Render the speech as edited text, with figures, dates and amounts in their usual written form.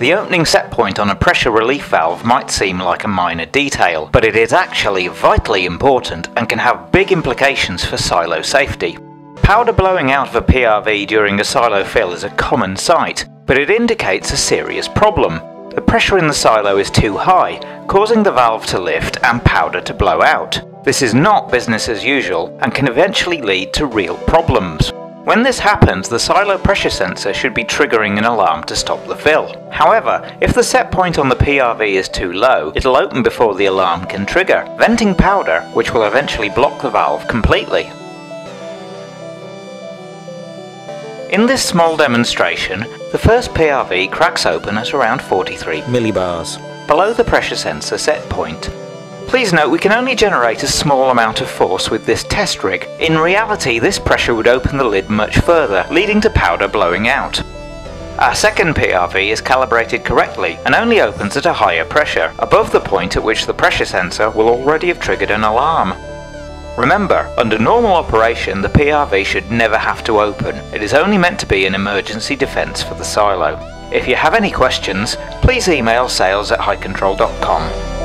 The opening set point on a pressure relief valve might seem like a minor detail, but it is actually vitally important and can have big implications for silo safety. Powder blowing out of a PRV during a silo fill is a common sight, but it indicates a serious problem. The pressure in the silo is too high, causing the valve to lift and powder to blow out. This is not business as usual and can eventually lead to real problems. When this happens, the silo pressure sensor should be triggering an alarm to stop the fill. However, if the set point on the PRV is too low, it'll open before the alarm can trigger, venting powder, which will eventually block the valve completely. In this small demonstration, the first PRV cracks open at around 43 millibars, below the pressure sensor set point. Please note we can only generate a small amount of force with this test rig. In reality, this pressure would open the lid much further, leading to powder blowing out. Our second PRV is calibrated correctly and only opens at a higher pressure, above the point at which the pressure sensor will already have triggered an alarm. Remember, under normal operation, the PRV should never have to open. It is only meant to be an emergency defense for the silo. If you have any questions, please email sales@hycontrol.com.